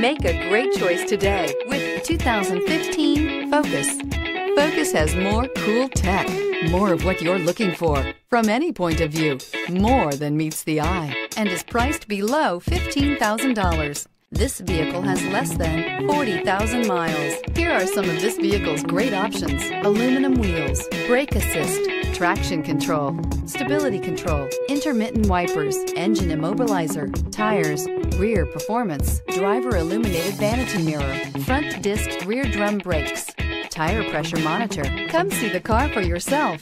Make a great choice today with 2015 Focus. Focus has more cool tech, more of what you're looking for from any point of view, more than meets the eye, and is priced below $15,000. This vehicle has less than 40,000 miles. Here are some of this vehicle's great options: aluminum wheels, brake assist, traction control, stability control, intermittent wipers, engine immobilizer, tires, rear performance, driver illuminated vanity mirror, front disc rear drum brakes, tire pressure monitor. Come see the car for yourself.